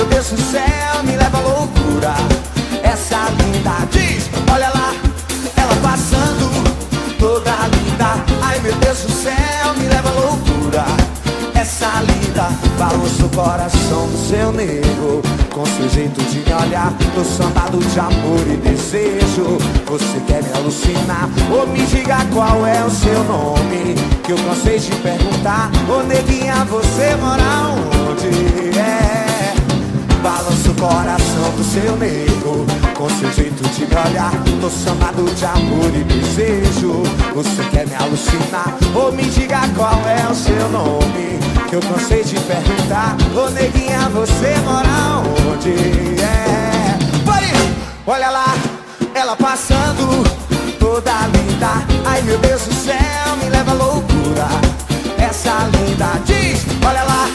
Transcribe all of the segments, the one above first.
Meu Deus do céu, me leva à loucura. Essa linda diz, olha lá, ela passando, toda linda. Ai, meu Deus do céu, me leva à loucura. Essa linda balança o coração do seu nego, com seu jeito de me olhar, tô sambado de amor e desejo. Você quer me alucinar, ou me diga qual é o seu nome, que eu cansei de perguntar. Ô neguinha, você mora onde? É, balança o coração do seu nego, com seu jeito de me olhar, tô sambado de amor e desejo. Você quer me alucinar, ou me diga qual é o seu nome, que eu cansei de perguntar. Ô neguinha, você mora onde? É, pare! Olha lá, ela passando, toda linda. Ai, meu Deus do céu, me leva à loucura. Essa linda diz, olha lá,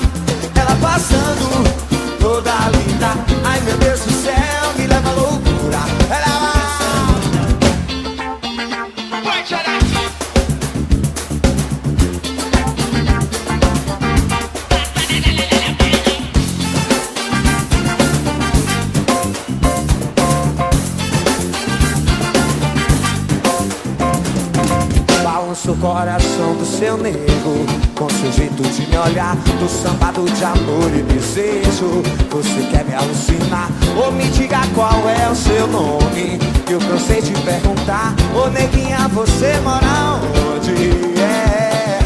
ela passando, toda linda. Ai, meu Deus do céu, me leva à loucura. Olha lá. Balança o coração do seu nego, com seu jeito de me olhar, do sambado de amor e desejo. Você quer me alucinar, ou me diga qual é o seu nome, que eu cansei de perguntar. Ô neguinha, você mora onde? É,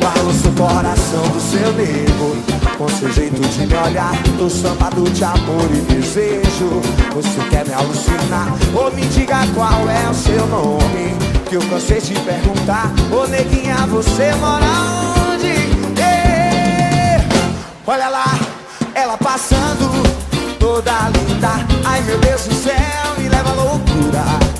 balança o coração do seu nego, com seu jeito de me olhar, tô sambado de amor e desejo. Você quer me alucinar, ou me diga qual é o seu nome, que eu cansei de perguntar. Ô neguinha, você mora onde? Ei, olha lá, ela passando, toda linda. Ai, meu Deus do céu, me leva à loucura.